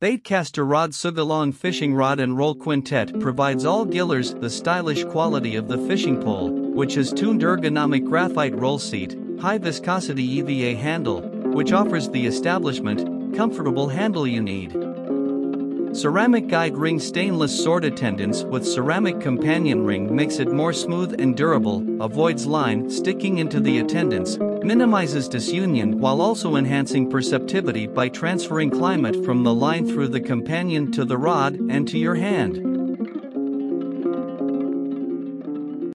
They'd caster rod Sougayilang fishing rod and roll quintet provides all gillers the stylish quality of the fishing pole, which is tuned ergonomic graphite roll seat, high viscosity EVA handle, which offers the establishment, comfortable handle you need. Ceramic guide ring stainless sword attendants with ceramic companion ring makes it more smooth and durable, avoids line sticking into the attendants, minimizes disunion while also enhancing perceptivity by transferring climate from the line through the companion to the rod and to your hand.